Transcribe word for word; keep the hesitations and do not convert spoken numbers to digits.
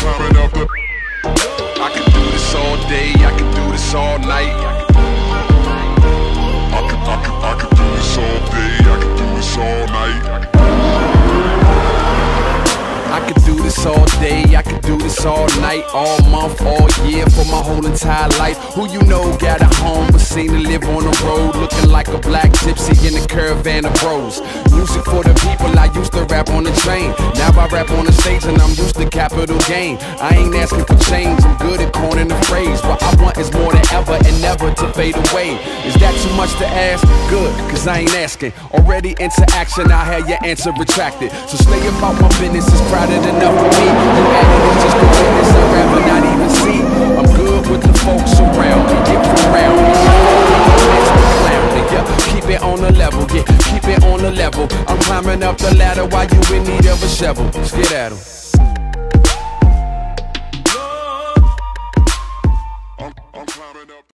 climbing up the. I could do this all day, I could do this all night. I could, I could, I could do this all day, I could do this all night. I could do this all day, I could do this all night, all month, all year, for my whole entire life. Who you know got a home but seem to live on the road, looking like a black gypsy in a caravan of bros. Music for the people, I used to rap on the train. Now I rap on the stage and I'm used to capital gain. I ain't asking for change, I'm good at coining the phrase. What I want is more than ever and never to fade away. Is that too much to ask? Good, cause I ain't asking. Already into action, I had your answer retracted. So stay about my business, it's crowded enough for me. You added it just for witness, I'd rather not even see. I'm good with the folks around me, get around me. Yeah, keep it on the level, yeah, keep it on the level. I'm climbing up the ladder while you in need of a shovel. Let's get at 'em.